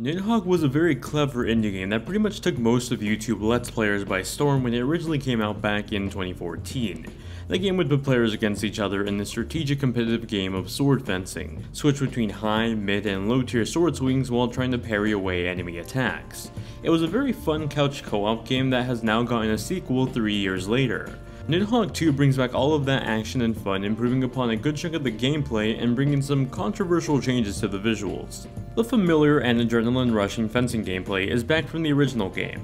Nidhogg was a very clever indie game that pretty much took most of YouTube Let's Players by storm when it originally came out back in 2014. The game would put players against each other in the strategic competitive game of sword fencing, switch between high, mid, and low tier sword swings while trying to parry away enemy attacks. It was a very fun couch co-op game that has now gotten a sequel 3 years later. Nidhogg 2 brings back all of that action and fun, improving upon a good chunk of the gameplay and bringing some controversial changes to the visuals. The familiar and adrenaline-rushing fencing gameplay is back from the original game.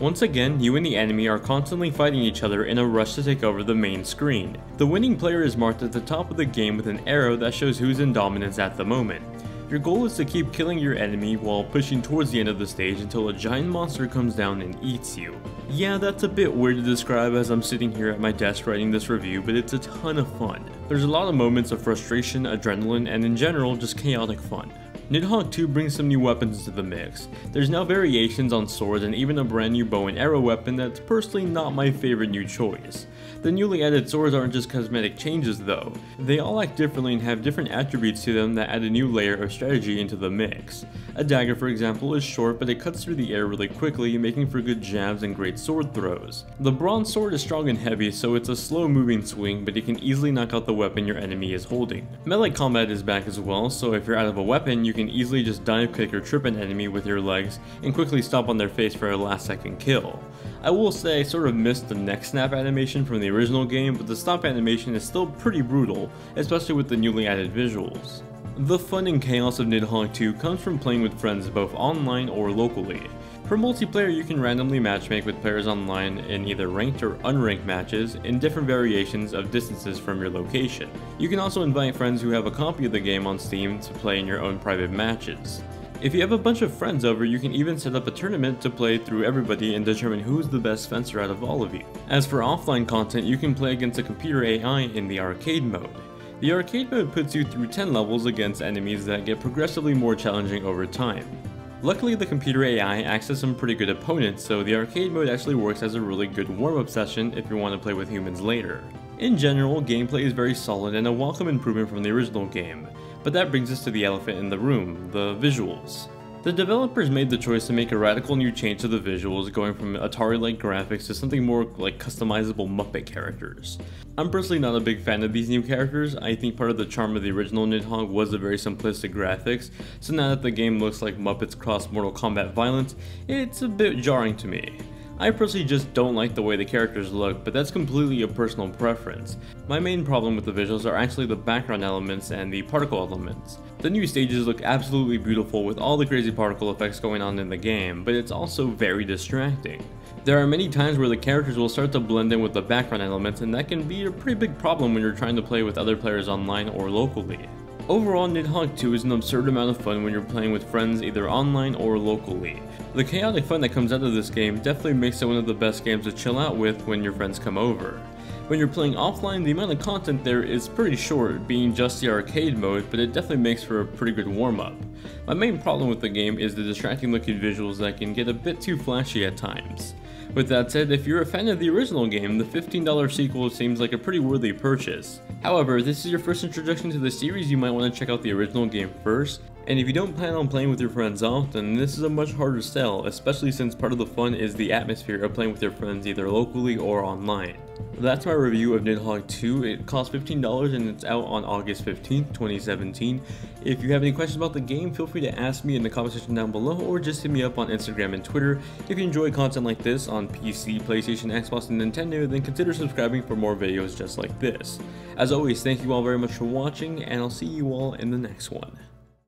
Once again, you and the enemy are constantly fighting each other in a rush to take over the main screen. The winning player is marked at the top of the game with an arrow that shows who's in dominance at the moment. Your goal is to keep killing your enemy while pushing towards the end of the stage until a giant monster comes down and eats you. Yeah, that's a bit weird to describe as I'm sitting here at my desk writing this review, but it's a ton of fun. There's a lot of moments of frustration, adrenaline, and in general, just chaotic fun. Nidhogg 2 brings some new weapons to the mix. There's now variations on swords and even a brand new bow and arrow weapon that's personally not my favorite new choice. The newly added swords aren't just cosmetic changes though. They all act differently and have different attributes to them that add a new layer of strategy into the mix. A dagger, for example, is short but it cuts through the air really quickly, making for good jabs and great sword throws. The bronze sword is strong and heavy, so it's a slow moving swing, but it can easily knock out the weapon your enemy is holding. Melee combat is back as well, so if you're out of a weapon, you can easily just dive kick or trip an enemy with your legs and quickly stomp on their face for a last second kill. I will say I sort of missed the neck snap animation from the original game, but the stomp animation is still pretty brutal, especially with the newly added visuals. The fun and chaos of Nidhogg 2 comes from playing with friends both online or locally. For multiplayer, you can randomly matchmake with players online in either ranked or unranked matches in different variations of distances from your location. You can also invite friends who have a copy of the game on Steam to play in your own private matches. If you have a bunch of friends over, you can even set up a tournament to play through everybody and determine who's the best fencer out of all of you. As for offline content, you can play against a computer AI in the arcade mode. The arcade mode puts you through 10 levels against enemies that get progressively more challenging over time. Luckily, the computer AI acts as some pretty good opponents, so the arcade mode actually works as a really good warm-up session if you want to play with humans later. In general, gameplay is very solid and a welcome improvement from the original game, but that brings us to the elephant in the room, the visuals. The developers made the choice to make a radical new change to the visuals, going from Atari-like graphics to something more like customizable Muppet characters. I'm personally not a big fan of these new characters. I think part of the charm of the original Nidhogg was the very simplistic graphics, so now that the game looks like Muppets cross Mortal Kombat violence, it's a bit jarring to me. I personally just don't like the way the characters look, but that's completely a personal preference. My main problem with the visuals are actually the background elements and the particle elements. The new stages look absolutely beautiful with all the crazy particle effects going on in the game, but it's also very distracting. There are many times where the characters will start to blend in with the background elements, and that can be a pretty big problem when you're trying to play with other players online or locally. Overall, Nidhogg 2 is an absurd amount of fun when you're playing with friends either online or locally. The chaotic fun that comes out of this game definitely makes it one of the best games to chill out with when your friends come over. When you're playing offline, the amount of content there is pretty short, being just the arcade mode, but it definitely makes for a pretty good warm-up. My main problem with the game is the distracting looking visuals that can get a bit too flashy at times. With that said, if you're a fan of the original game, the $15 sequel seems like a pretty worthy purchase. However, if this is your first introduction to the series, you might want to check out the original game first, and if you don't plan on playing with your friends often, this is a much harder sell, especially since part of the fun is the atmosphere of playing with your friends either locally or online. That's my review of Nidhogg 2. It costs $15 and it's out on August 15th, 2017. If you have any questions about the game, feel free to ask me in the comment section down below or just hit me up on Instagram and Twitter. If you enjoy content like this on PC, PlayStation, Xbox, and Nintendo, then consider subscribing for more videos just like this. As always, thank you all very much for watching, and I'll see you all in the next one.